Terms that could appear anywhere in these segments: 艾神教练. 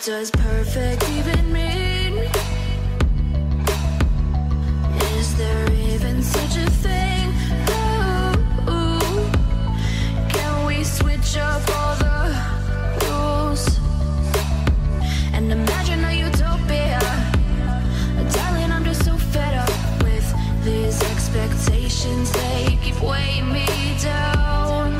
What does perfect even mean? Is there even such a thing? Ooh, can we switch up all the rules and imagine a utopia? Darling, I'm just so fed up with these expectations. They keep weighing me down.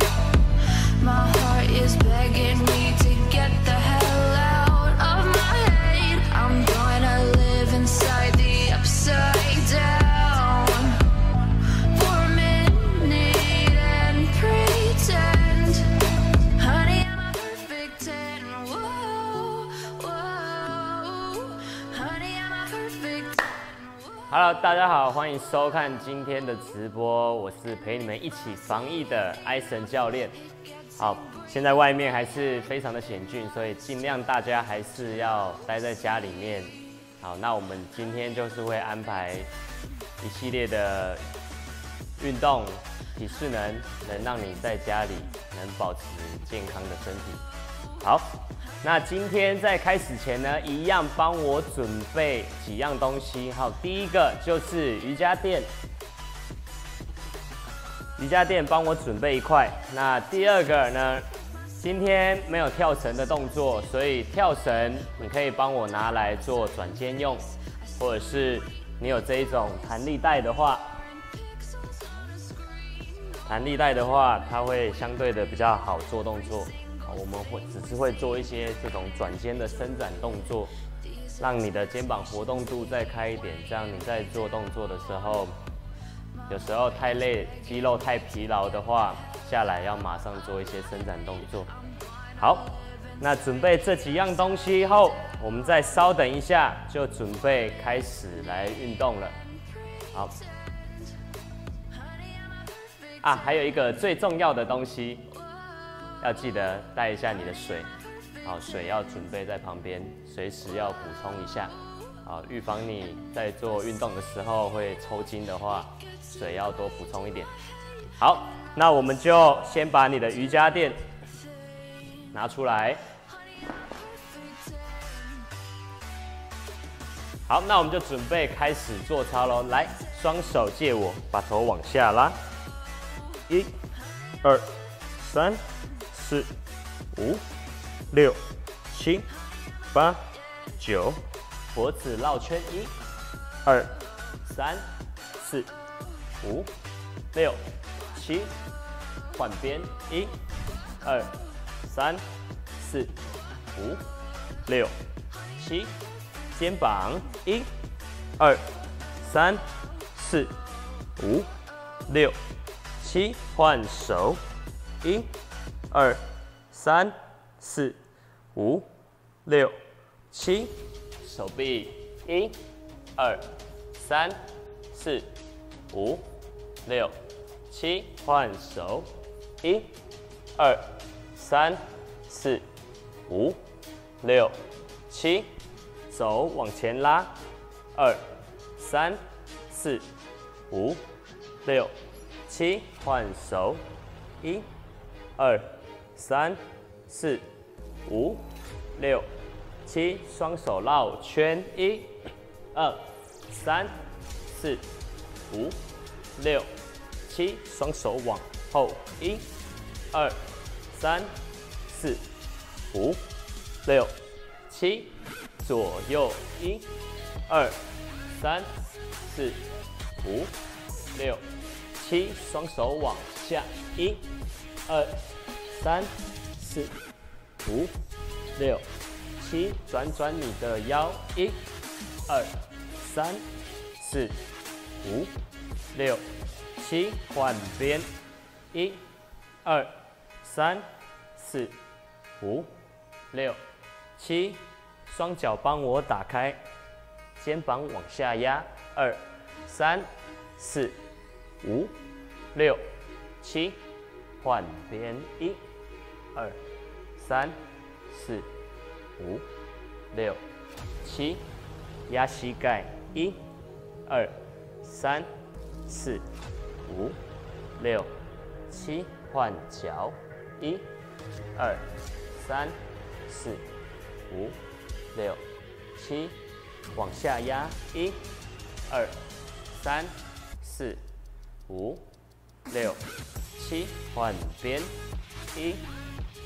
My heart is begging me to get the hell out of my head. I'm gonna live inside the upside down for a minute and pretend. Honey, I'm a perfect 10. Whoa, whoa, honey, I'm a perfect 10. Hello， 大家好，欢迎收看今天的直播，我是陪你们一起防疫的艾神教练。 好，现在外面还是非常的险峻，所以尽量大家还是要待在家里面。好，那我们今天就是会安排一系列的运动体适能，能让你在家里能保持健康的身体。好，那今天在开始前呢，一样帮我准备几样东西。好，第一个就是瑜伽垫。 瑜伽垫帮我准备一块。那第二个呢？今天没有跳绳的动作，所以跳绳你可以帮我拿来做转肩用，或者是你有这一种弹力带的话，它会相对的比较好做动作。我们只是会做一些这种转肩的伸展动作，让你的肩膀活动度再开一点，这样你在做动作的时候。 有时候太累，肌肉太疲劳的话，下来要马上做一些伸展动作。好，那准备这几样东西后，我们再稍等一下，就准备开始来运动了。好，啊，还有一个最重要的东西，要记得带一下你的水。好，水要准备在旁边，随时要补充一下。 啊，预防你在做运动的时候会抽筋的话，水要多补充一点。好，那我们就先把你的瑜伽垫拿出来。好，那我们就准备开始做操喽。来，双手借我，把头往下拉。一、二、三、四、五、六、七、八、九。 脖子绕圈，一、二、三、四、五、六、七，换边，一、二、三、四、五、六、七，肩膀，一、二、三、四、五、六、七，换手，一、二、三、四、五、六、七。 手臂，一、二、三、四、五、六、七，换手，一、二、三、四、五、六、七，手往前拉，二、三、四、五、六、七，换手，一、二、三、四、五、六。 七，双手绕圈，一、二、三、四、五、六、七，双手往后，一、二、三、四、五、六、七，左右，一、二、三、四、五、六、七，双手往下，一、二、三、四、五、六。 七，转转你的腰，一、二、三、四、五、六、七，换边，一、二、三、四、五、六、七，双脚帮我打开，肩膀往下压，二、三、四、五、六、七，换边，一、二、三、四。 五、六、七，压膝盖，一、二、三、四、五、六、七，换脚，一、二、三、四、五、六、七，往下压，一、二、三、四、五、六、七，换边，一、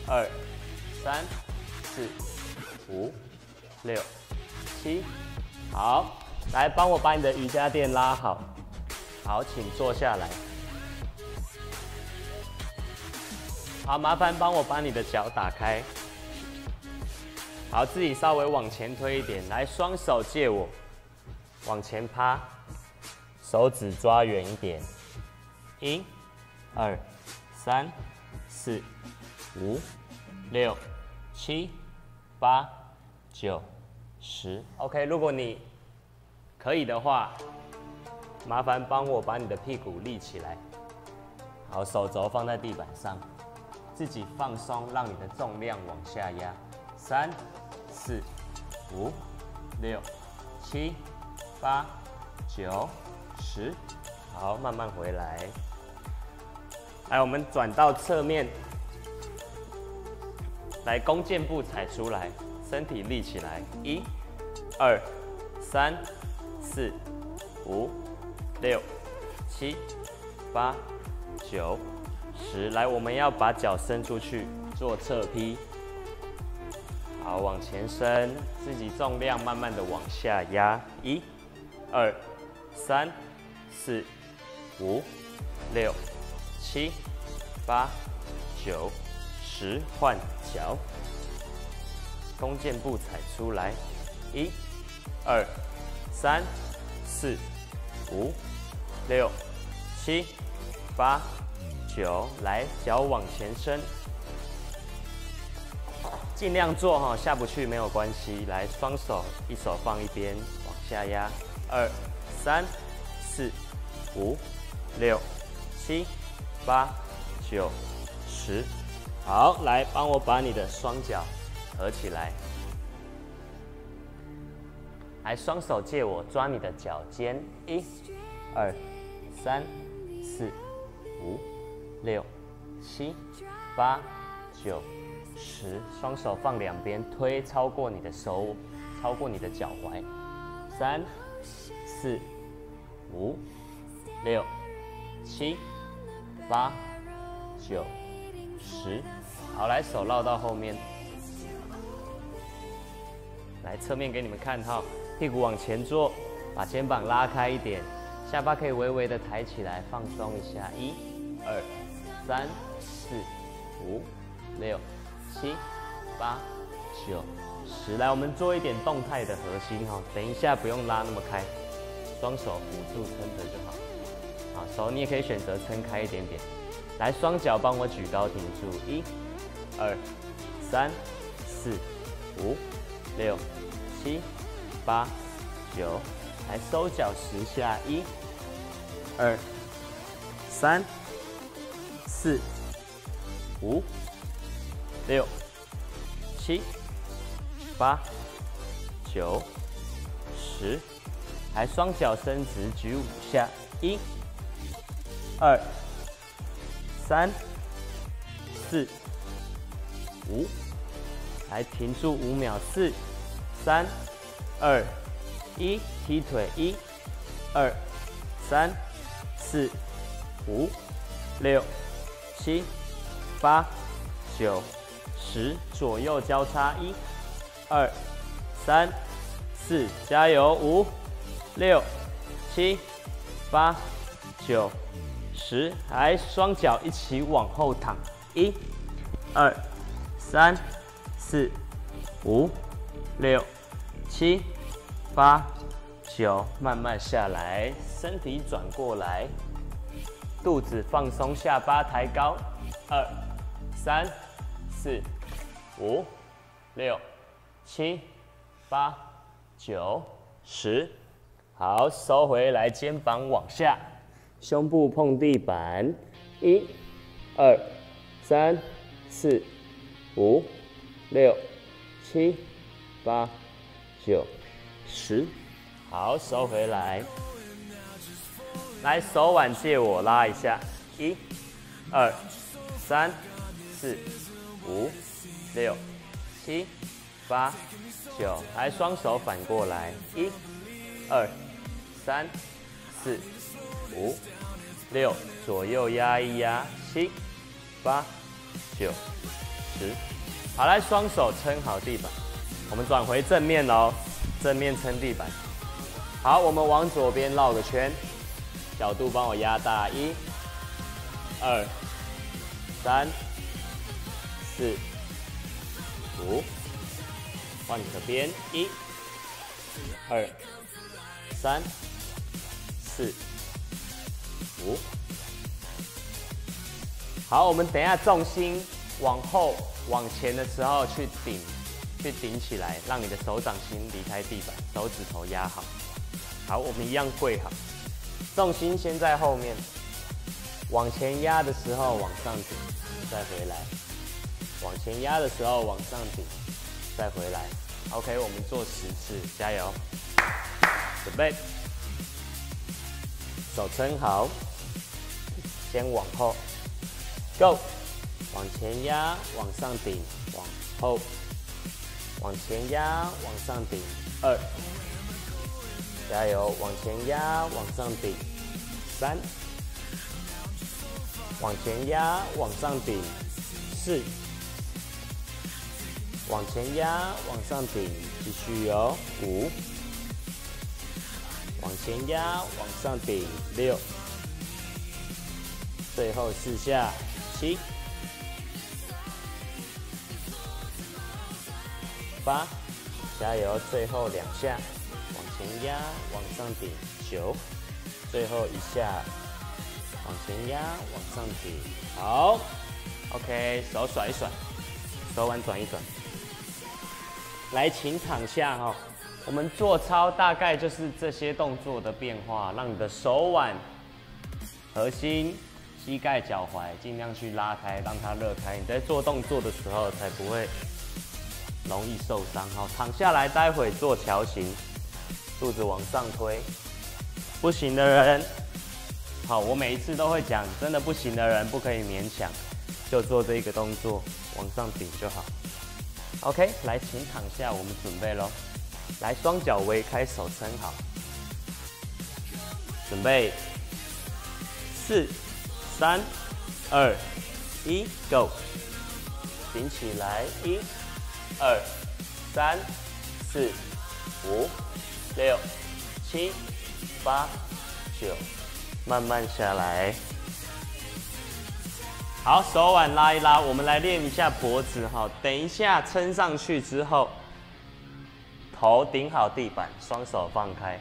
二、三、四、五、六、七，好，来帮我把你的瑜伽垫拉好，好，请坐下来。 好，麻烦帮我把你的脚打开。好，自己稍微往前推一点，来，双手借我，往前趴，手指抓远一点。一、二、三、四、五、六、七、八、九、十。OK， 如果你可以的话，麻烦帮我把你的屁股立起来。好，手肘放在地板上。 自己放松，让你的重量往下压。三、四、五、六、七、八、九、十。好，慢慢回来。来，我们转到侧面，来，弓箭步踩出来，身体立起来。一、二、三、四、五、六、七、八、九。 十来，我们要把脚伸出去做侧劈，好，往前伸，自己重量慢慢的往下压，一、二、三、四、五、六、七、八、九、十，换脚，弓箭步踩出来，一、二、三、四、五、六、七、八。 九，来，脚往前伸，尽量做哈，下不去没有关系。来，双手一手放一边，往下压，二、三、四、五、六、七、八、九、十。好，来，帮我把你的双脚合起来。来，双手借我抓你的脚尖，一、二、三、四、五。 六、七、八、九、十，双手放两边，推超过你的手，超过你的脚踝。三、四、五、六、七、八、九、十。好，来，手绕到后面，来侧面给你们看哈，屁股往前坐，把肩膀拉开一点，下巴可以微微的抬起来，放松一下。一、二。 三、四、五、六、七、八、九、十，来，我们做一点动态的核心哈。等一下不用拉那么开，双手辅助撑着就好。好，手你也可以选择撑开一点点。来，双脚帮我举高停住，一、二、三、四、五、六、七、八、九，来收脚十下，一、二、三。 四、五、六、七、八、九、十，来，双脚伸直，举5下，一、二、三、四、五，来，停住5秒，四、三、二、一，踢腿，一、二、三、四、五、六。 七、八、九、十，左右交叉，一、二、三、四，加油！五、六、七、八、九、十，来，双脚一起往后躺，一、二、三、四、五、六、七、八、九，慢慢下来，身体转过来。 肚子放松，下巴抬高，二、三、四、五、六、七、八、九、十。好，收回来，肩膀往下，胸部碰地板。一、二、三、四、五、六、七、八、九、十。好，收回来。 来，手腕借我拉一下，一、二、三、四、五、六、七、8、9，来双手反过来，1、2、3、4、5、6，左右压一压，7、8、9、10，好，来双手撑好地板，我们转回正面喽，正面撑地板。好，我们往左边绕个圈，角度帮我压大，1、2、3、4、5，换你的边，1、2、3、4、5。好，我们等一下重心往后往前的时候去顶，去顶起来，让你的手掌心离开地板，手指头压好。好，我们一样跪好，重心先在后面，往前压的时候往上顶，再回来，往前压的时候往上顶，再回来。OK， 我们做10次，加油！准备，手撑好，先往后 ，Go， 往前压，往上顶，往后，往前压，往上顶，加油！往前压，往上顶，3；往前压，往上顶，4；往前压，往上顶，继续哦，5；往前压，往上顶，6；最后4下，7、8，加油！最后2下。往前压，往上顶，9，最后1下，往前压，往上顶，好 ，OK， 手甩一甩，手腕转一转。来，请躺下哈、哦，我们做操大概就是这些动作的变化，让你的手腕、核心、膝盖、脚踝尽量去拉开，让它热开，你在做动作的时候才不会容易受伤哈、哦。躺下来，待会做桥型。肚子往上推，不行的人，好，我每一次都会讲，真的不行的人不可以勉强，就做这个动作，往上顶就好。OK， 来，请躺下，我们准备咯，来，双脚微开，手撑好，准备，4、3、2、1 ，Go， 顶起来，1、2、3、4、5、6、7、8、9，慢慢下来。好，手腕拉一拉，我们来练一下脖子哈。等一下撑上去之后，头顶好地板，双手放开。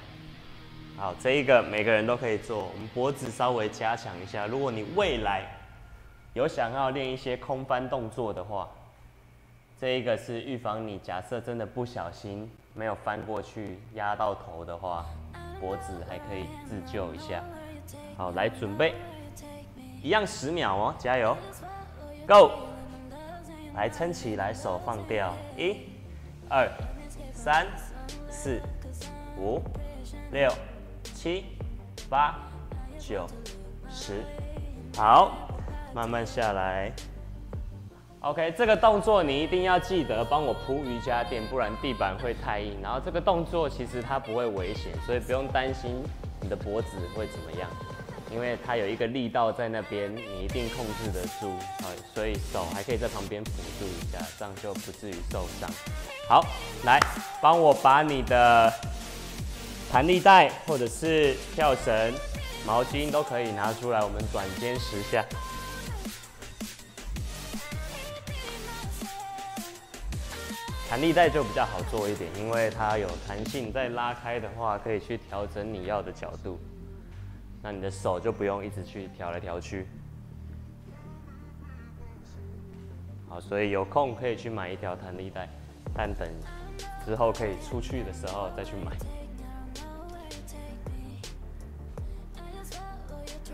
好，这一个每个人都可以做。我们脖子稍微加强一下。如果你未来有想要练一些空翻动作的话，这一个是预防你假设真的不小心。没有翻过去压到头的话，脖子还可以自救一下。好，来准备，一样10秒哦，加油 ，Go！ 来撑起来，手放掉，1、2、3、4、5、6、7、8、9、10，好，慢慢下来。OK， 这个动作你一定要记得帮我铺瑜伽垫，不然地板会太硬。然后这个动作其实它不会危险，所以不用担心你的脖子会怎么样，因为它有一个力道在那边，你一定控制得住。好，所以手还可以在旁边辅助一下，这样就不至于受伤。好，来帮我把你的弹力带或者是跳绳、毛巾都可以拿出来，我们转肩10下。弹力带就比较好做一点，因为它有弹性，再拉开的话可以去调整你要的角度，那你的手就不用一直去调来调去。好，所以有空可以去买一条弹力带，但等之后可以出去的时候再去买。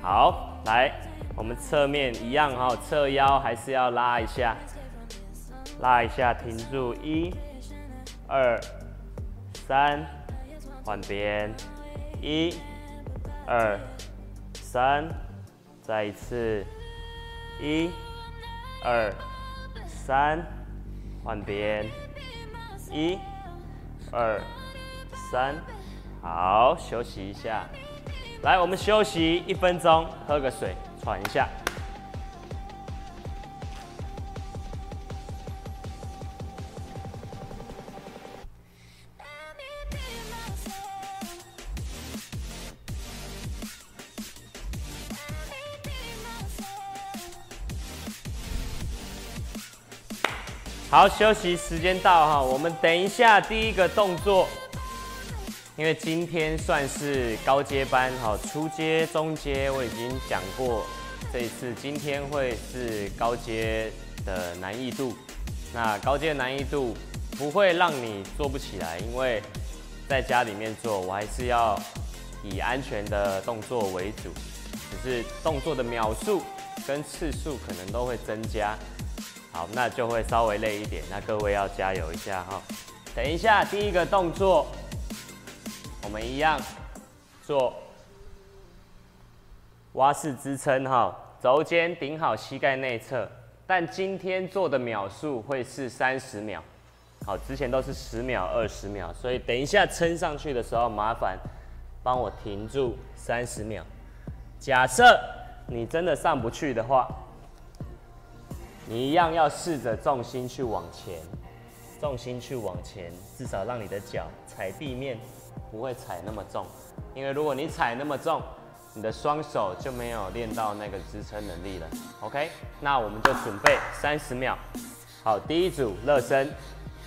好，来，我们侧面一样哈、哦，侧腰还是要拉一下。拉一下，停住，1、2、3，换边，1、2、3，再一次，1、2、3，换边，一、二、三，好，休息一下。来，我们休息1分钟，喝个水，喘一下。 好，休息时间到哈，我们等一下第一个动作，因为今天算是高阶班哈，初阶、中阶我已经讲过，这一次今天会是高阶的难易度。那高阶难易度不会让你做不起来，因为在家里面做，我还是要以安全的动作为主，只是动作的秒数跟次数可能都会增加。 好，那就会稍微累一点，那各位要加油一下哈。等一下，第一个动作，我们一样做蛙式支撑哈，肘尖顶好膝盖内侧，但今天做的秒数会是30秒，好，之前都是10秒、20秒，所以等一下撑上去的时候，麻烦帮我停住30秒。假设你真的上不去的话。 你一样要试着重心去往前，重心去往前，至少让你的脚踩地面不会踩那么重，因为如果你踩那么重，你的双手就没有练到那个支撑能力了。OK， 那我们就准备30秒。好，第一组热身，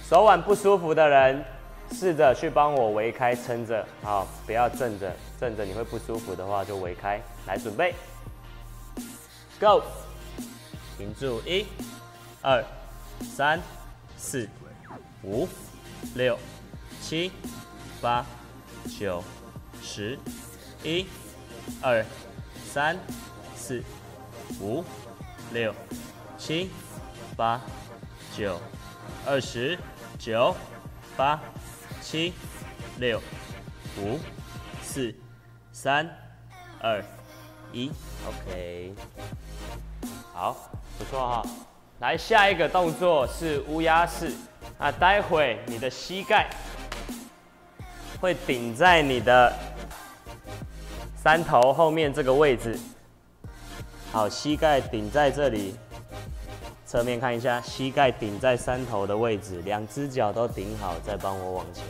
手腕不舒服的人，试着去帮我围开撑着，好，不要正着，正着你会不舒服的话就围开。来，准备 ，Go！ 停住，1、2、3、4、5、6、7、8、9、10、11、12、13、14、15、16、17、18、19、20、21， OK， 好。 不错哈，来下一个动作是乌鸦式啊，待会你的膝盖会顶在你的三头后面这个位置，好，膝盖顶在这里，侧面看一下，膝盖顶在三头的位置，两只脚都顶好，再帮我往前，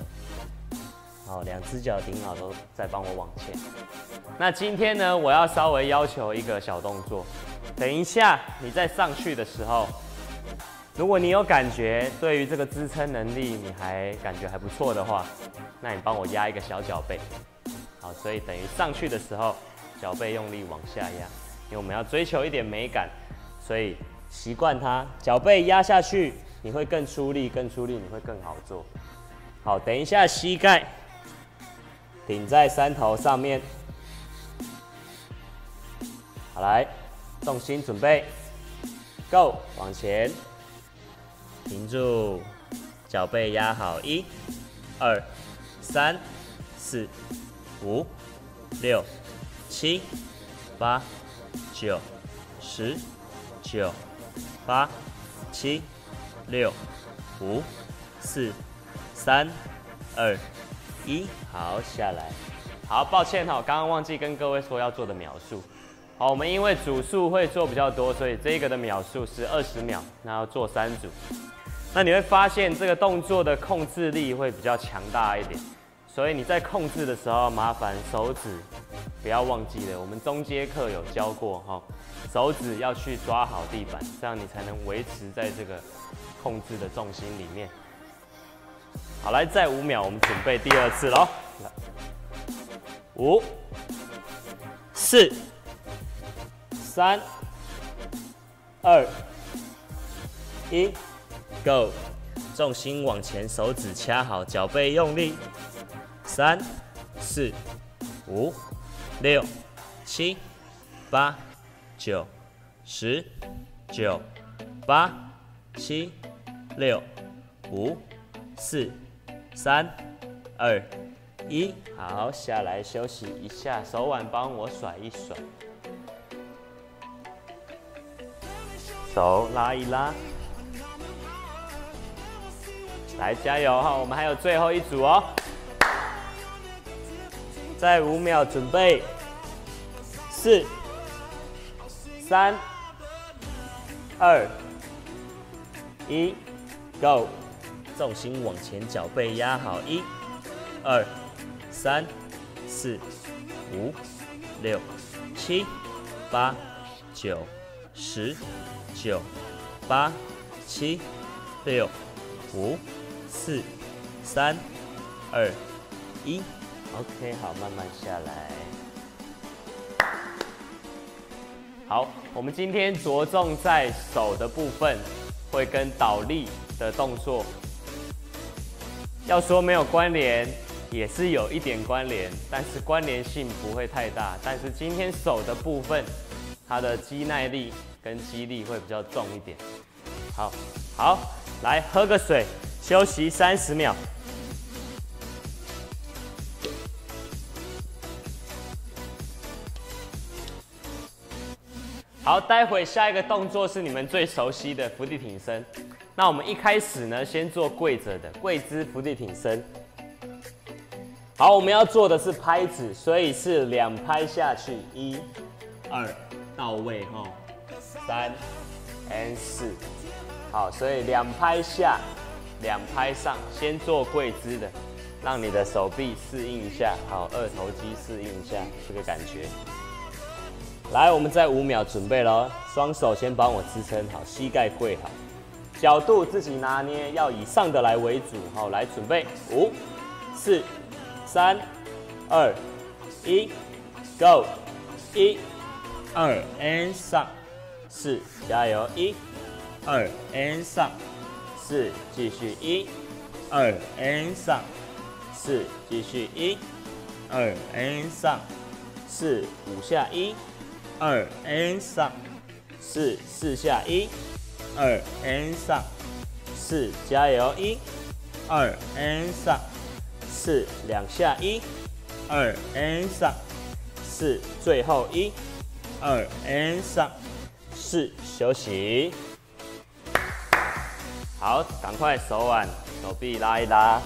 好，两只脚顶好都再帮我往前。那今天呢，我要稍微要求一个小动作。 等一下，你在上去的时候，如果你有感觉，对于这个支撑能力你还感觉还不错的话，那你帮我压一个小脚背。好，所以等于上去的时候，脚背用力往下压，因为我们要追求一点美感，所以习惯它，脚背压下去，你会更出力，更出力，你会更好做。好，等一下膝盖顶在山头上面，好来。 重心准备 ，Go， 往前，停住，脚背压好，1、2、3、4、5、6、7、8、9、10、11、12、13、14、15，好，下来。好，抱歉哈，刚刚忘记跟各位说要做的秒数。 好，我们因为组数会做比较多，所以这个的秒数是20秒，然后做3组。那你会发现这个动作的控制力会比较强大一点，所以你在控制的时候，麻烦手指不要忘记了，我们中阶课有教过哈，手指要去抓好地板，这样你才能维持在这个控制的重心里面。好，来，再5秒，我们准备第二次咯。5、4、3、2、1，Go， 重心往前，手指掐好，脚背用力。3、4、5、6、7、8、9、10、9、8、7、6、5、4、3、2、1，好，下来休息一下，手腕帮我甩一甩。 手拉一拉，来加油哈！我们还有最后一组哦，再5秒，准备，4、3、2、1 ，Go！ 重心往前，脚背压好，1、2、3、4、5、6、7、8、9、10、9、8、7、6、5、4、3、2、1 ，OK， 好，慢慢下来。好，我们今天着重在手的部分，会跟倒立的动作。 要说没有关联，也是有一点关联，但是关联性不会太大。但是今天手的部分，它的肌耐力跟肌力会比较重一点。好，好，来喝个水，休息30秒。好，待会下一个动作是你们最熟悉的伏地挺身。 那我们一开始呢，先做跪着的跪姿伏地挺身。好，我们要做的是拍子，所以是2拍下去，1、2到位哈，3 and 4。好，所以2拍下，2拍上，先做跪姿的，让你的手臂适应一下，好，二头肌适应一下这个感觉。来，我们在5秒准备咯，双手先帮我支撑好，膝盖跪好。 角度自己拿捏，要以上的来为主。好，来准备5、4、3、2、1 ，Go！ 1、2 and 上，4，加油！1、2 and 上，4，继续1、2 and 上，4，继续1、2 and 上，4、5下1、2 and 上，4、4下1、2 and 上，4，加油！1、2 and 上，4，2下1、2 and 上，4，最后1、2 and 上，4，休息。好，赶快手腕、手臂拉一拉。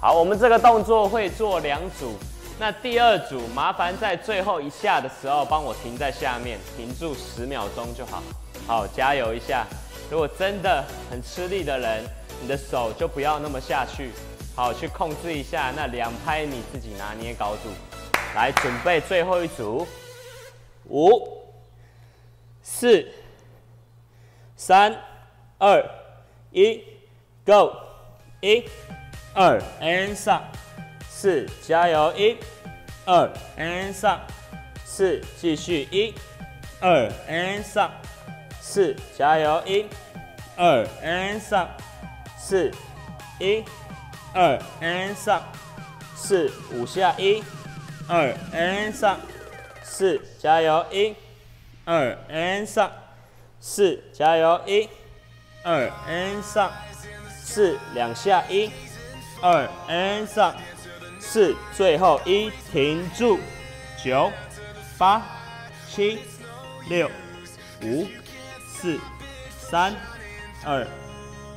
好，我们这个动作会做2组。 那第2组，麻烦在最后一下的时候帮我停在下面，停住10秒钟就好。好，加油一下。如果真的很吃力的人，你的手就不要那么下去，好，去控制一下。那2拍你自己拿捏高度。来，准备最后一组，5、4、3、2、1 ，Go！ 1、2 and 上。 4，加油！1、2 and 上，4，继续1、2 and 上，4，加油！1、2 and 上，4，1、2 and 上，4，5下1、2 and 上，4，加油！1、2 and 上，4，加油！1、2 and 上，4，2下1、2 and 上。 4，最后1，停住，9、8、7、6、5、4、3、2、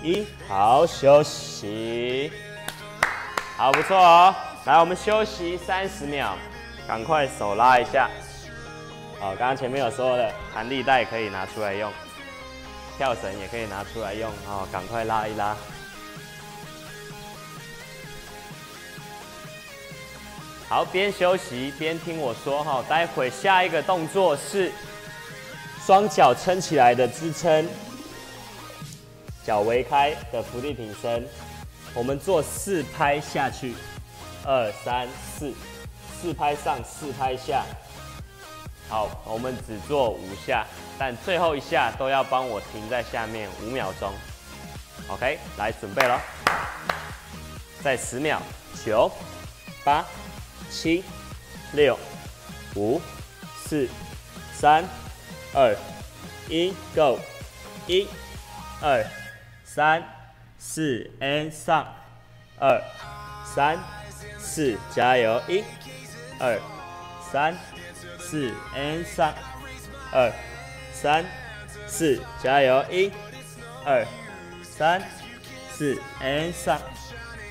1，好，休息。好，不错哦。来，我们休息30秒，赶快手拉一下。好，刚刚前面有说了，弹力带可以拿出来用，跳绳也可以拿出来用，好，赶快拉一拉。 好，边休息边听我说哈。待会下一个动作是双脚撑起来的支撑，脚围开的伏地挺身。我们做4拍下去，2、3、4，4拍上，4拍下。好，我们只做5下，但最后一下都要帮我停在下面5秒钟。OK， 来准备咯，再10秒，9、8、7、6、5、4、3、2、1 ，Go！ 1、2、3、4 ，and 上，2、3、4，加油！1、2、3、4 ，and 上，2、3、4，加油！一、二、三、四，哎，上，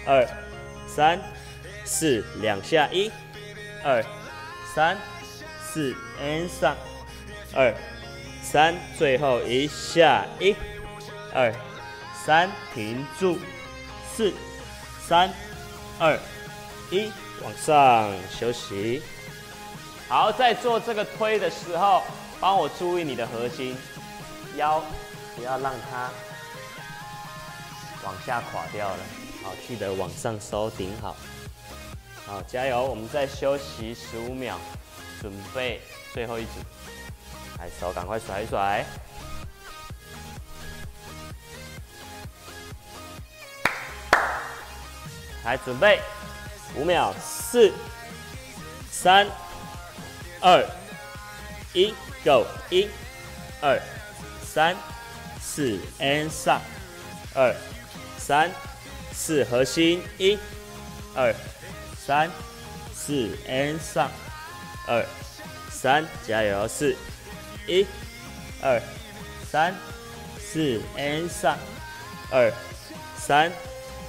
二、三、四，两下一，二、三、四，哎，上，二、三，最后一下一，二、三，停住，四、三、二、一，往上休息。好，在做这个推的时候，帮我注意你的核心，腰不要让它往下垮掉了。好，记得往上收，顶好。好，加油！我们再休息15秒，准备最后一组。来，手赶快甩一甩。来，准备5秒，4、3。 二一 ，go 一，二三四 ，and 上，二三四核心一，二三四 ，and 上，二三加油四，一，二三四 ，and 上，二三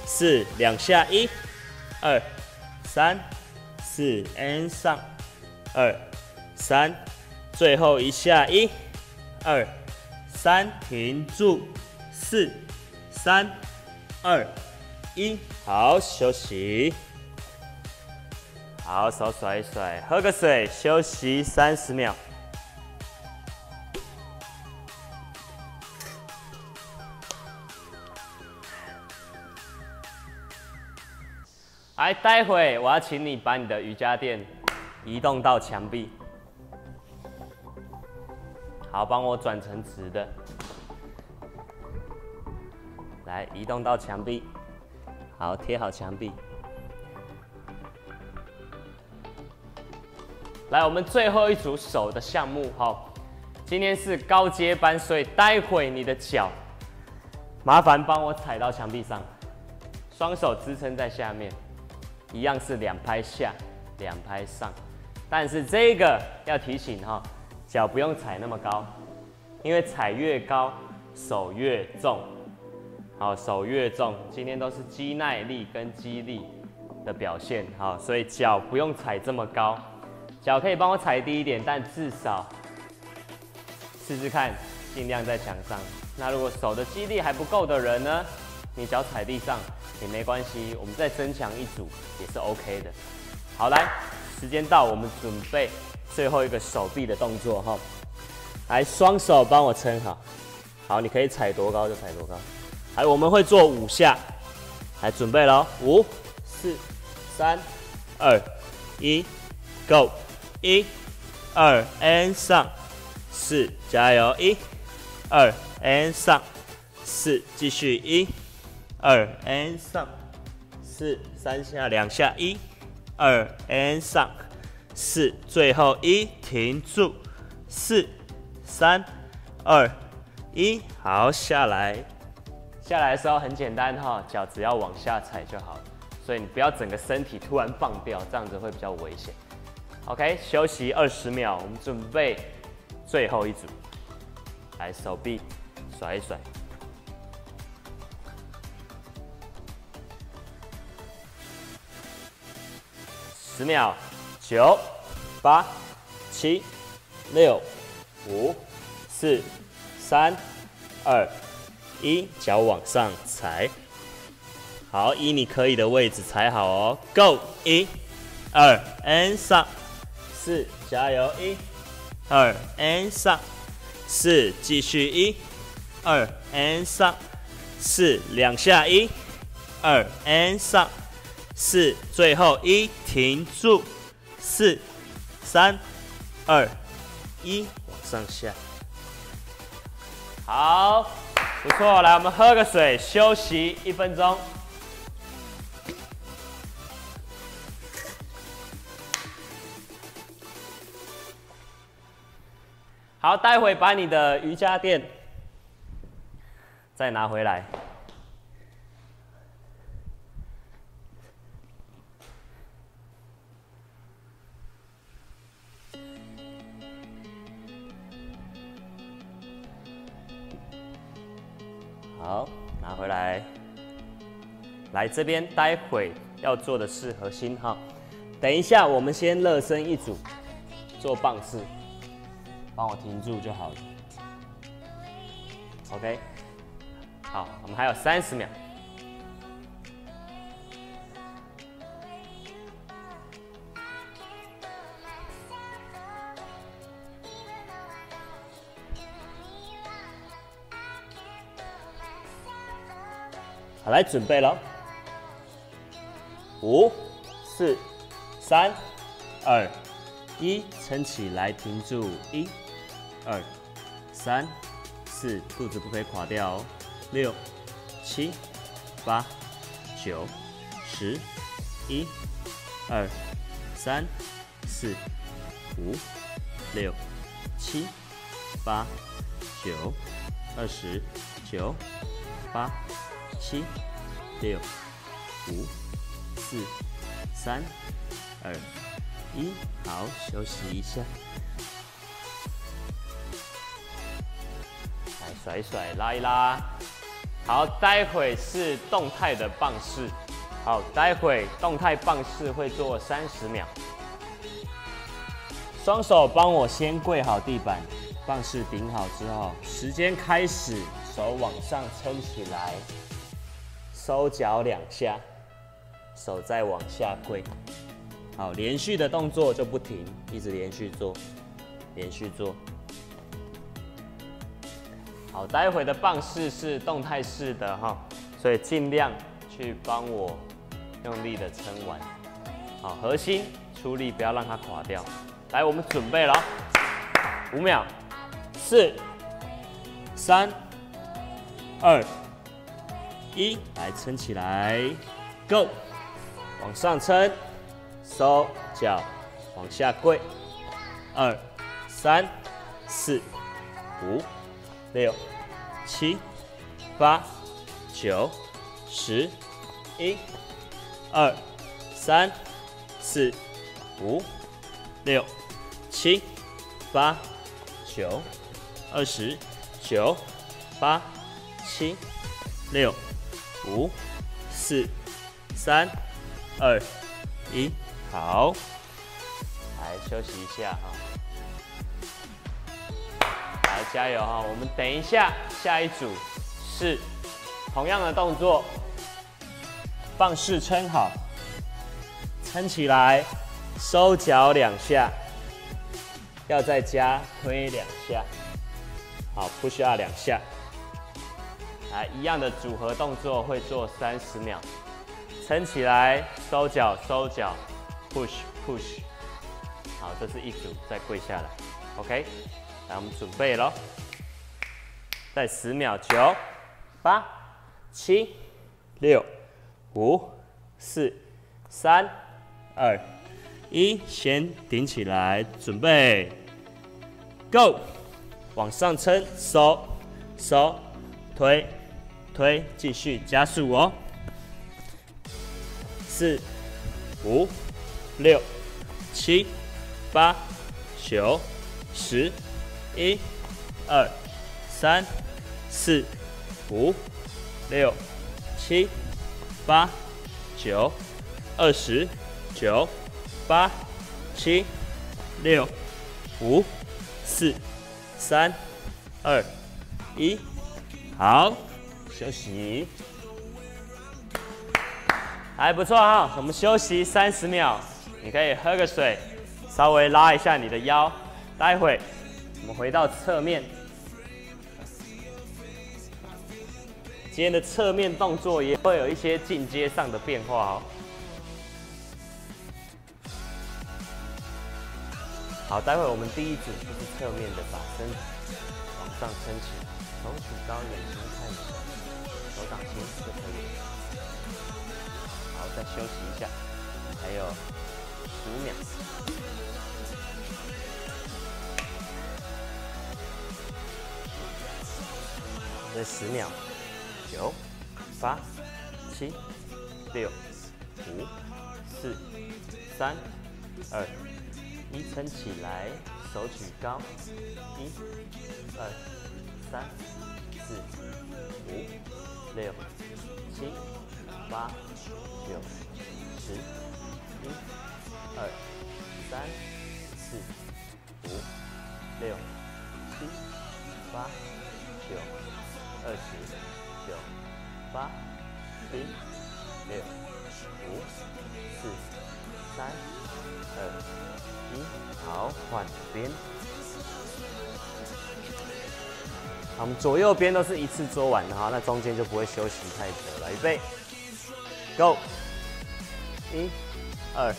四两下一，二三四 ，and 上，二。 三，最后一下，一、二、三，停住，四、三、二、一，好，休息。好，手甩一甩，喝个水，休息30秒。来，待会我要请你把你的瑜伽垫移动到墙壁。 好，帮我转成直的，来移动到墙壁，好，贴好墙壁。来，我们最后一组手的项目，好，今天是高阶班，所以待会你的脚，麻烦帮我踩到墙壁上，双手支撑在下面，一样是2拍下，2拍上，但是这个要提醒哈。 脚不用踩那么高，因为踩越高手越重，好手越重。今天都是肌耐力跟肌力的表现，好，所以脚不用踩这么高，脚可以帮我踩低一点，但至少试试看，尽量在墙上。那如果手的肌力还不够的人呢，你脚踩地上也没关系，我们再增强一组也是 OK 的。好，来，时间到，我们准备。 最后一个手臂的动作哈，来，双手帮我撑好，好，你可以踩多高就踩多高。来，我们会做5下，来，准备咯，5、4、3、2、1 ，Go， 1、2 ，and 上，4，加油，1、2 ，and 上，4，继续1、2 ，and 上，4，3下2下1、2 ，and 上。 四，最后一，停住，4、3、2、1，好，下来。下来的时候很简单哈，脚只要往下踩就好了，所以你不要整个身体突然放掉，这样子会比较危险。OK， 休息20秒，我们准备最后一组，来，手臂甩一甩。 10秒。 9、8、7、6、5、4、3、2、1，脚往上踩。好，依你可以的位置踩好哦。Go， 1、2 ，and 上，4，加油1、2 ，and 上，4，继续1、2 ，and 上，4，2下1、2 ，and 上，4，最后1，停住。 4、3、2、1，往上下。好，不错，来，我们喝个水，休息1分钟。好，待会把你的瑜伽垫再拿回来。好，拿回来。来这边，待会要做的是核心哈。等一下，我们先热身一组，做棒式，帮我停住就好了。OK， 好，我们还有30秒。 好，来准备了。5、4、3、2、1，撑起来，停住。1、2、3、4，肚子不可以垮掉哦。6、7、8、9、10、11、12、13、14、15、16、17、18、19、20、21，好，休息一下。来甩一甩，拉一拉。好，待会是动态的棒式。好，待会动态棒式会做30秒。双手帮我先跪好地板，棒式顶好之后，时间开始，手往上撑起来。 收脚2下，手再往下跪。好，连续的动作就不停，一直连续做，连续做。好，待会的棒式是动态式的哈，所以尽量去帮我用力的撑完。好，核心出力，不要让它垮掉。来，我们准备了，5秒，4、3、2、1，来撑起来 ，Go， 往上撑，收脚，往下跪，2、3、4、5、6、7、8、9、10、11、12、13、14、15、16、17、18、19、20、21，好，来休息一下哈，来加油哈！我们等一下下一组是同样的动作，棒式撑好，撑起来，收脚2下，要再加推2下，好 ，push up 2下。 来，一样的组合动作会做30秒，撑起来，收脚，收脚 ，push push， 好，这是一组，再跪下来 ，OK， 来，我们准备咯，再10秒，9、8、7、6、5、4、3、2、1，先顶起来，准备 ，Go， 往上撑，收，收，推。 推，继续加速哦！4、5、6、7、8、9、10、11、12、13、14、15、16、17、18、19、20、21，好。 休息，还不错哈。我们休息30秒，你可以喝个水，稍微拉一下你的腰。待会我们回到侧面，今天的侧面动作也会有一些进阶上的变化哦。好，待会我们第一组就是侧面的，把身体往上撑起来，头举高，眼睛看着。 手掌心就可以。好，再休息一下，还有15秒。这10秒，9、8、7、6、5、4、3、2、1，撑起来，手举高，1、2、4、5、6、7、8、9、10、11、12、13、14、15、16、17、18、19、20、21。好，换边。 好，我们左右边都是一次做完的哈，那中间就不会休息太久了。预备 ，Go！ 1、2、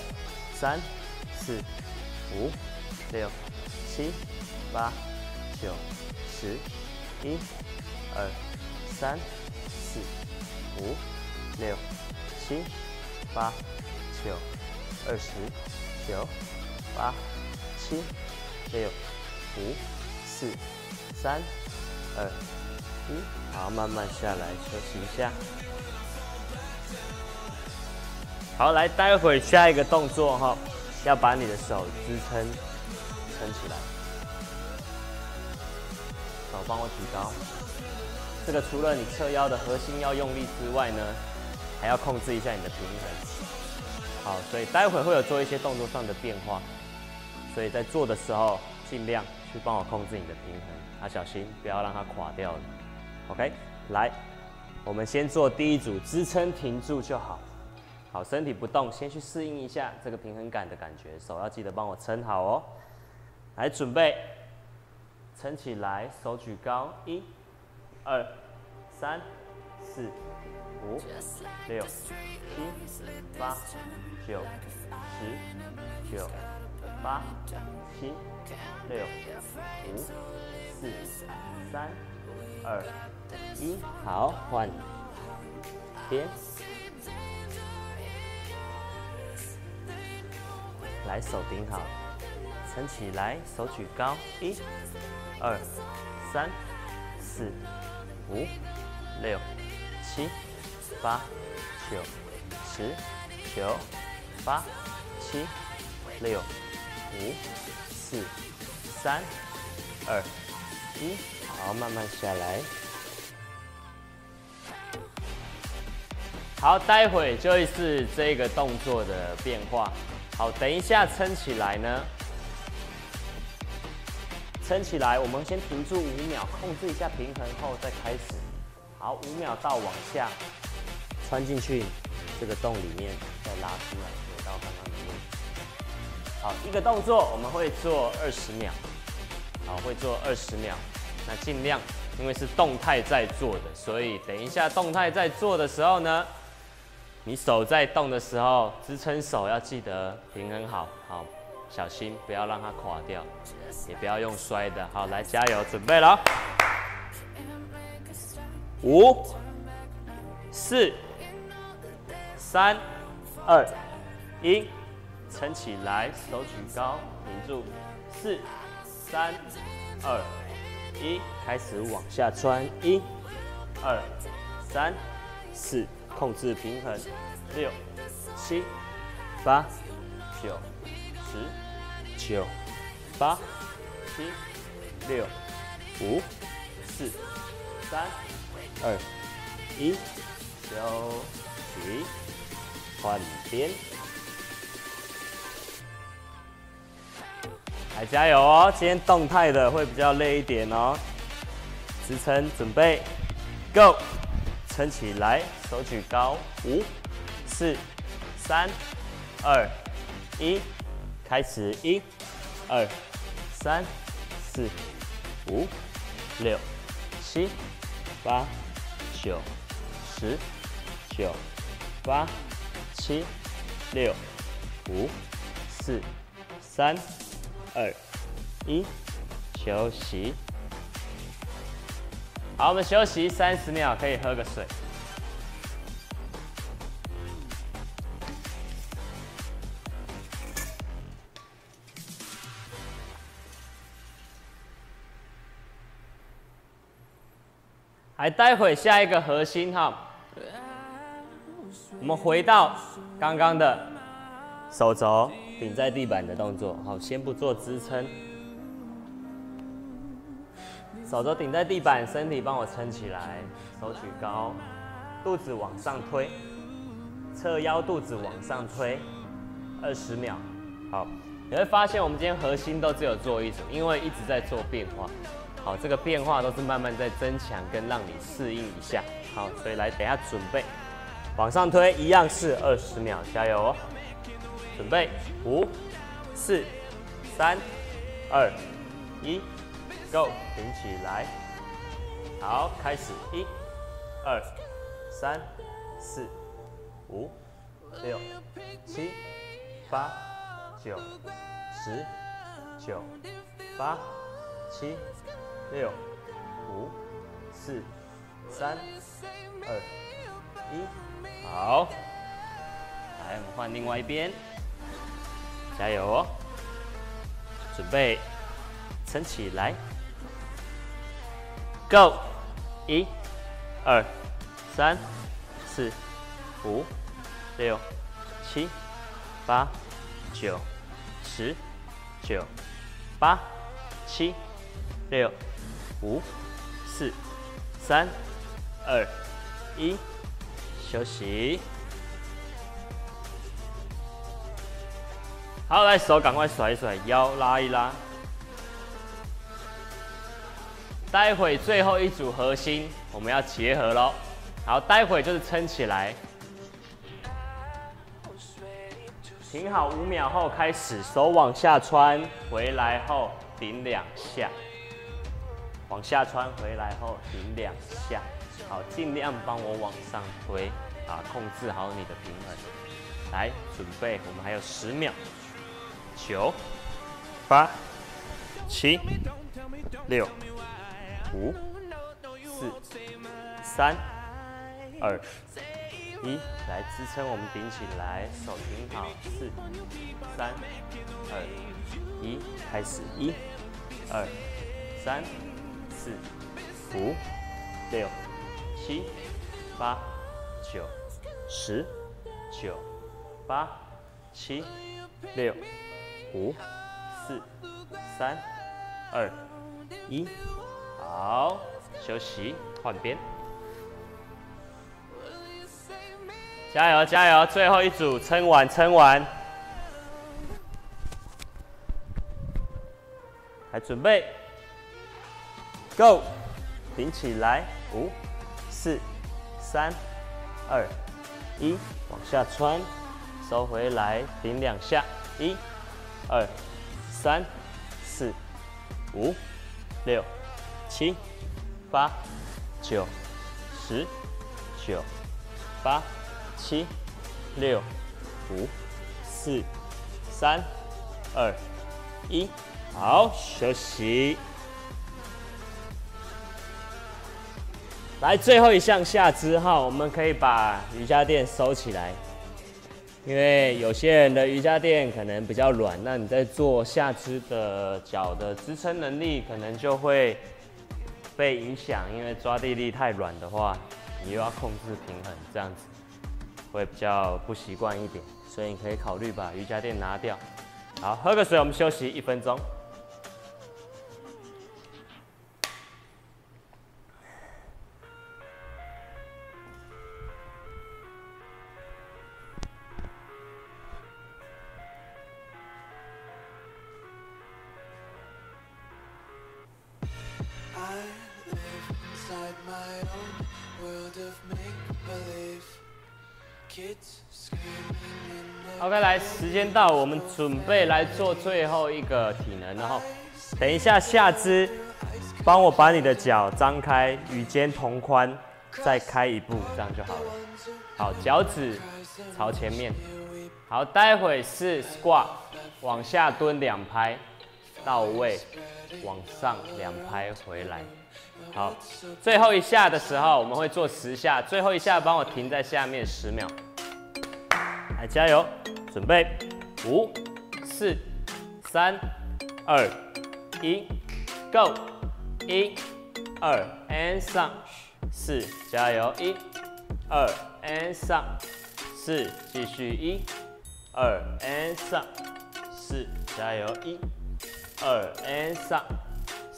3、4、5、6、7、8、9、10、11、12、13、14、15、16、17、18、19、20、21。好，慢慢下来休息一下。 好，来，待会下一个动作哈，要把你的手支撑起来，手帮我提高。这个除了你侧腰的核心要用力之外呢，还要控制一下你的平衡。好，所以待会会有做一些动作上的变化，所以在做的时候尽量去帮我控制你的平衡，啊，小心不要让它垮掉了。OK， 来，我们先做第一组支撑停住就好。 好，身体不动，先去适应一下这个平衡感的感觉。手要记得帮我撑好哦。来，准备，撑起来，手举高，1、2、3、4、5、6、7、8、9、10、11、12、13、14、15、16、17、18、19、20、21。好，换边。 来，手顶好，撑起来，手举高，1、2、3、4、5、6、7、8、9、10、11、12、13、14。好，慢慢下来。好，待会就是这个动作的变化。 好，等一下撑起来呢，撑起来，我们先停住5秒，控制一下平衡后再开始。好，5秒到往下穿进去这个洞里面，再拉出来，回到刚刚的位置。好，一个动作我们会做20秒，好，会做20秒。那尽量，因为是动态在做的，所以等一下动态在做的时候呢。 你手在动的时候，支撑手要记得平衡好，好，小心不要让它垮掉，也不要用摔的。好，来加油，准备了，5、4、3、2、1，撑起来，手举高，停住，4、3、2、1，开始往下穿，1、2、3、4。 控制平衡，6、7、8、9、10、9、8、7、6、5、4、3、2、1，休息，换边，来加油哦！今天动态的会比较累一点哦，支撑准备 ，Go！ 撑起来，手举高，5、4、3、2、1，开始，1、2、3、4、5、6、7、8、9、10、8、7、6、5、4、3、2、1，休息。 好，我们休息30秒，可以喝个水。还待会下一个核心哈，我们回到刚刚的手肘顶在地板的动作。好，先不做支撑。 手手肘顶在地板，身体帮我撑起来，手举高，肚子往上推，侧腰肚子往上推，20秒。好，你会发现我们今天核心都只有做一组，因为一直在做变化。好，这个变化都是慢慢在增强跟让你适应一下。好，所以来等一下准备，往上推一样是20秒，加油哦！准备5、4、3、2、1。 Go， 挺起来，好，开始，1、2、3、4、5、6、7、8、9、10，9、8、7、6、5、4、3、2、1，好，来，我们换另外一边，加油哦，准备，撑起来。 Go， 1、2、3、4、5、6、7、8、9、10，9、8、7、6、5、4、3、2、1，休息。好，来手赶快甩一甩，腰拉一拉。 待会最后一组核心，我们要结合咯。好，待会就是撑起来，停好5秒后开始，手往下穿，回来后顶2下，往下穿，回来后顶2下。好，尽量帮我往上推，啊，控制好你的平衡。来，准备，我们还有10秒，9、8、7、6。 5、4、3、2、1，来支撑我们顶起来，手挺好。4、3、2、1，开始。1、2、3、4、5、6、7、8、9、10，9、8、7、6、5、4、3、2、1。 好，休息，换边，加油加油！最后一组，撑完撑完，来准备 ，Go， 顶起来，5、4、3、2、1，往下穿，收回来，顶2下，1、2、3、4、5、6。 7、8、9、10，9、8、7、6、5、4、3、2、1，好，休息。来，最后一项下肢哈，我们可以把瑜伽垫收起来，因为有些人的瑜伽垫可能比较软，那你在做下肢的脚的支撑能力可能就会 被影响，因为抓地力太软的话，你又要控制平衡，这样子会比较不习惯一点，所以你可以考虑把瑜伽垫拿掉。好，喝个水，我们休息1分钟。OK， 来，时间到，我们准备来做最后一个体能，然后等一下下肢，帮我把你的脚张开，与肩同宽，再开1步，这样就好了。好，脚趾朝前面。好，待会是 squat， 往下蹲2拍，到位，往上2拍回来。 好，最后一下的时候我们会做10下，最后一下帮我停在下面10秒，来加油，准备，5、4、3、2、1 ，Go，1、2，and 上，4，加油，1、2，and 上，4，继续1、2，and 上，4，加油，1、2，and 上。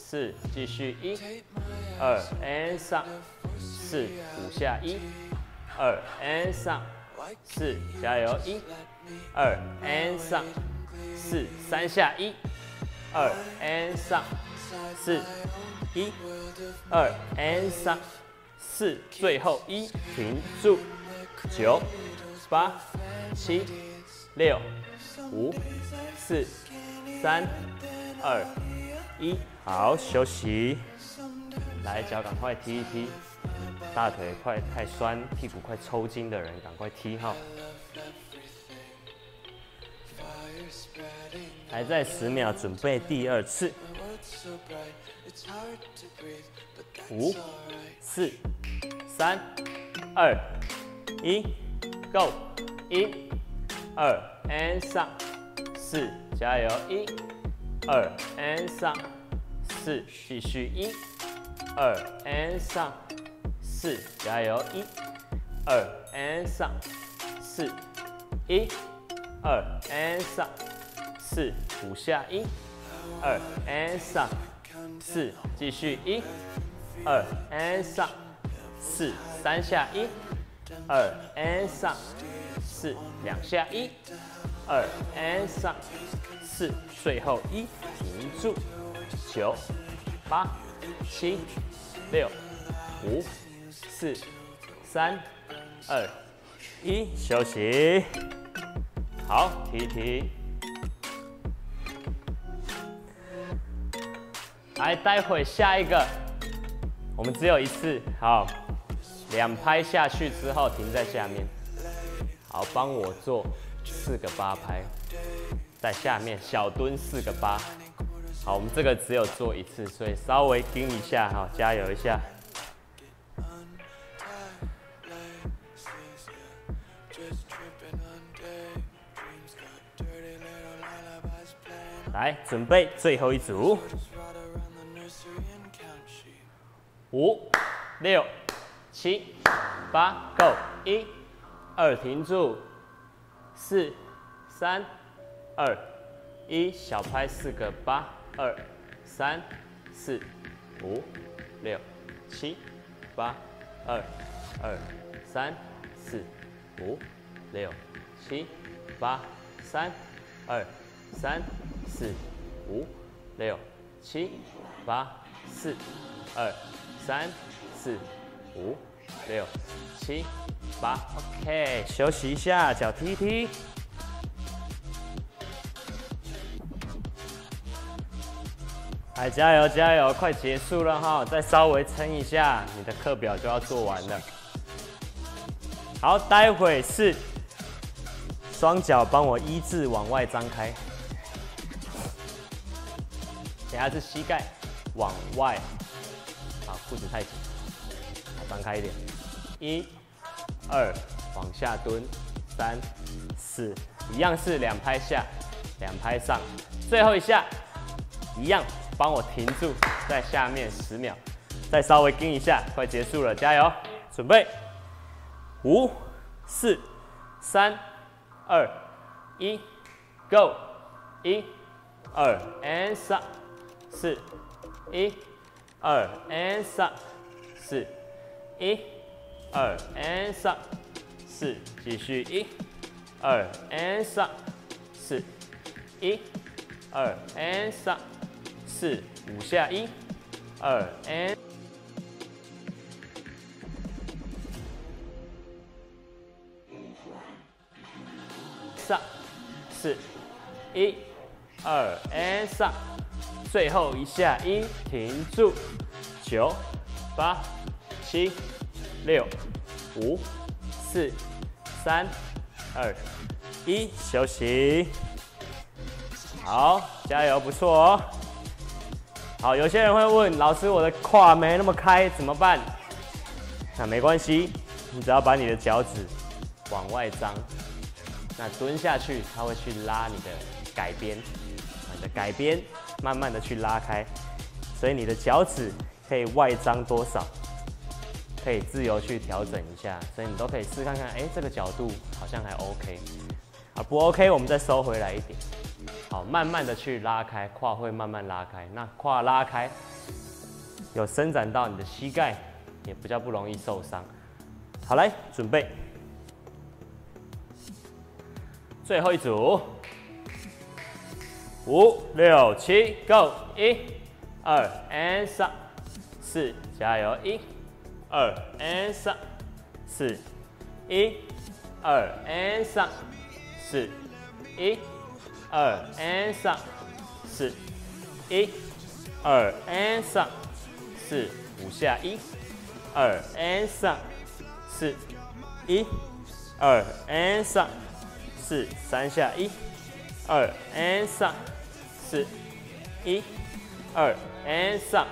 四，继续一，二 ，and 上，四，五下一，二 ，and 上，四，加油一，二 ，and 上，四，三下一，二 ，and 上，四，一，二 ，and 上，四，最后一，停住，九，八，七，六，五，四，三，二。 一，好，休息。来，脚赶快踢一踢，大腿快太酸，屁股快抽筋的人赶快踢哈。还在10秒，准备第二次。五、四、三、二、一 ，Go！ 一、二 ，and 上，四，加油！一。 二 ，and 上，四，继续一，二 ，and 上，四，加油一，二 ，and 上，四，一，二 ，and 上，四，五下一，二 ，and 上，四，继续一，二 ，and 上，四，三下一，二 ，and 上，四，两下一，二 ，and 上。 四，最后一，停住。九、八、七、六、五、四、三、二、一，休息。好，踢踢。来，待会下一个，我们只有一次。好，2拍下去之后停在下面。好，帮我做4个8拍。 在下面小蹲4个8，好，我们这个只有做一次，所以稍微盯一下，好，加油一下。来，准备最后一组，5、6、7、8 ，Go！ 一、二，停住，4、3。 二，一小拍4个8，二，三，四，五，六，七，八，二，二，三，四，五，六，七，八，三，二，三，四，五，六，七，八，四，二，三，四，五，六，七，八 ，OK， 休息一下，脚踢踢。 来，加油加油！快结束了哈，再稍微撑一下，你的课表就要做完了。好，待会是双脚帮我一字往外张开，等下是膝盖往外，好，裤子太紧，好，张开一点。一、二，往下蹲，三、四，一样是2拍下，2拍上，最后一下一样。 帮我停住，在下面10秒，再稍微跟一下，快结束了，加油！准备，5、4、3、2、1 ，Go！ 一、二 ，and 上，四，一，二 ，and 上，四，一，二 ，and 上，四，继续一，二 ，and 上，四，一，二 ，and 上。 四五下一，二 and 上，四一，二 and 上，最后一下一，停住，九八七六五四三二一，休息。好，加油，不错哦。 好，有些人会问老师，我的胯没那么开怎么办？那没关系，你只要把你的脚趾往外张，那蹲下去，它会去拉你的改鞭，你的改鞭慢慢的去拉开，所以你的脚趾可以外张多少，可以自由去调整一下，所以你都可以试看看，哎，这个角度好像还 OK， 啊不 OK， 我们再收回来一点。好，慢慢的去拉开，胯会慢慢拉开。那胯拉开，有伸展到你的膝盖，也比较不容易受伤。好，来准备，最后一组，5、6、7 ，Go！ 1、2、3、4，加油！1、2、3、4，1、2、3、4，1、2、3、4，1、2、3、4，5下，1、2、3、4，1、2、3、4，3下，1、2、3、4，1、2、3，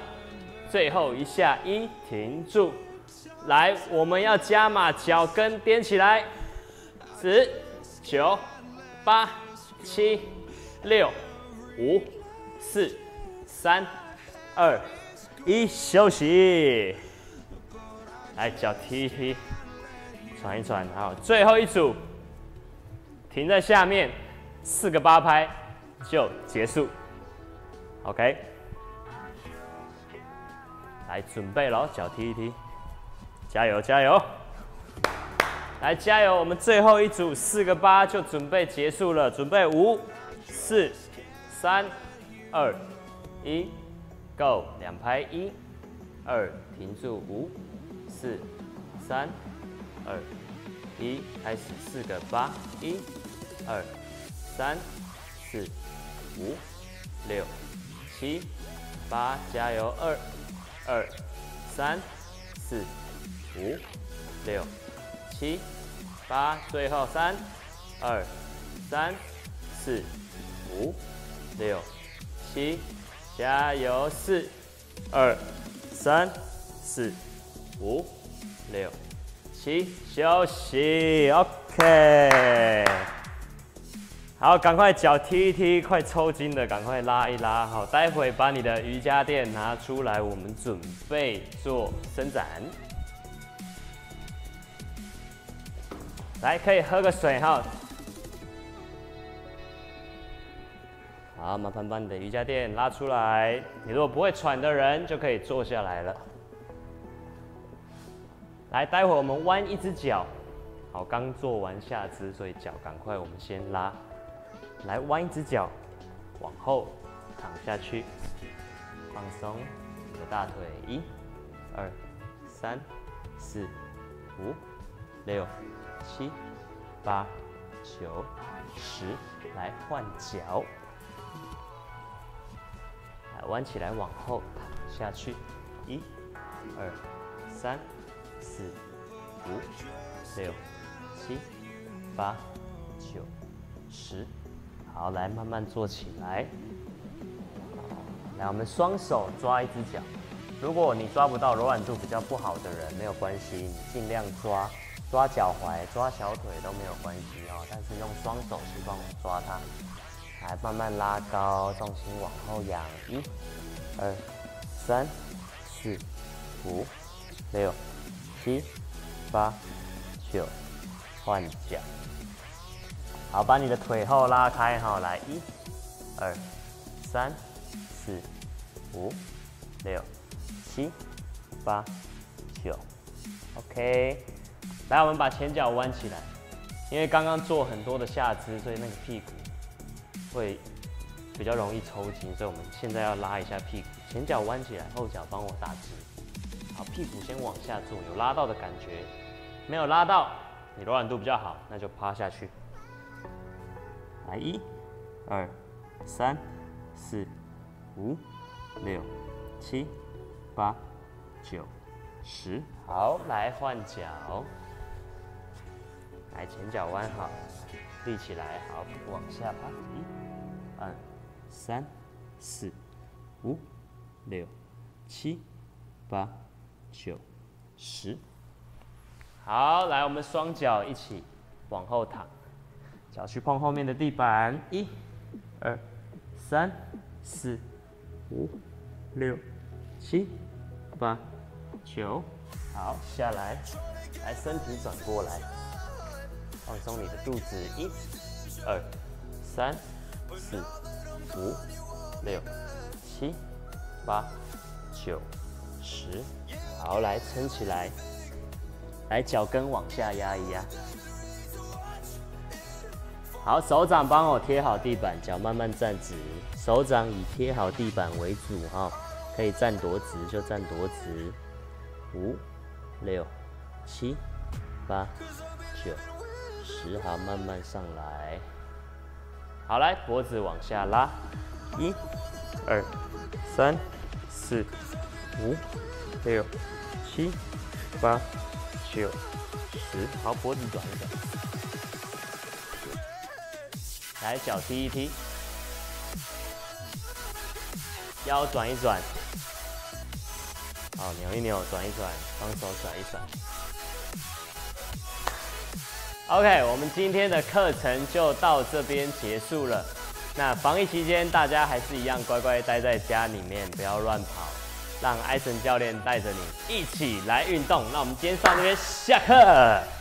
最后一下，停住。来，我们要加码，脚跟踮起来，10、9、8、7、6、5、4、3、2、1，休息。来，脚踢一踢，喘一喘。好，最后一组，停在下面，4个8拍就结束。OK， 来准备咯，脚踢一踢。 加油，加油！来，加油！我们最后一组4个8就准备结束了，准备5、4、3、2、1 ，Go！ 2拍，1、2，停住，5、4、3、2、1，开始4个8，1、2、3、4、5、6、7、8，加油，2、2、3、4。 5、6、7、8，最后3、2、3、4、5、6、7，加油！4、2、3、4、5、6、7，休息。OK， 好，赶快脚踢一踢，快抽筋的，赶快拉一拉。好，待会把你的瑜伽垫拿出来，我们准备做伸展。 来，可以喝个水哈。好，麻烦把你的瑜伽垫拉出来。你如果不会喘的人，就可以坐下来了。来，待会我们弯一只脚。好，刚做完下肢，所以脚赶快，我们先拉。来，弯一只脚，往后躺下去，放松你的大腿。1、2、3、4、5、6、7、8、9、10，来换脚，来弯起来，往后躺下去，1、2、3、4、5、6、7、8、9、10，好，来慢慢坐起来。来，我们双手抓一只脚，如果你抓不到，柔软度比较不好的人没有关系，你尽量抓。 抓脚踝、抓小腿都没有关系哦，但是用双手去帮我抓它，来慢慢拉高，重心往后仰，1、2、3、4、5、6、7、8、9，换脚。好，把你的腿后拉开哈，来1、2、3、4、5、6、7、8、9 ，OK。 来，我们把前脚弯起来，因为刚刚做很多的下肢，所以那个屁股会比较容易抽筋，所以我们现在要拉一下屁股，前脚弯起来，后脚帮我打直。好，屁股先往下坐，有拉到的感觉，没有拉到，你柔软度比较好，那就趴下去。来，1、2、3、4、5、6、7、8、9、10，好，来换脚。 来，前脚弯好，立起来，好，往下趴，1、2、3、4、5、6、7、8、9、10，好，来，我们双脚一起往后躺，脚去碰后面的地板，1、2、3、4、5、6、7、8、9，好，下来，来，身体转过来。 放松你的肚子，1、2、3、4。5、6、7、8、9、10，好，来撑起来，来脚跟往下压一压。好，手掌帮我贴好地板，脚慢慢站直，手掌以贴好地板为主哈，可以站多直就站多直。5、6、7、8、9、10，好，慢慢上来。好，来脖子往下拉，1、2、3、4、5、6、7、8、9、10，好，脖子转一转。来，脚踢一踢，腰转一转，好，扭一扭，转一转，双手转一转。OK， 我们今天的课程就到这边结束了。那防疫期间，大家还是一样乖乖待在家里面，不要乱跑，让艾森教练带着你一起来运动。那我们今天上这边下课。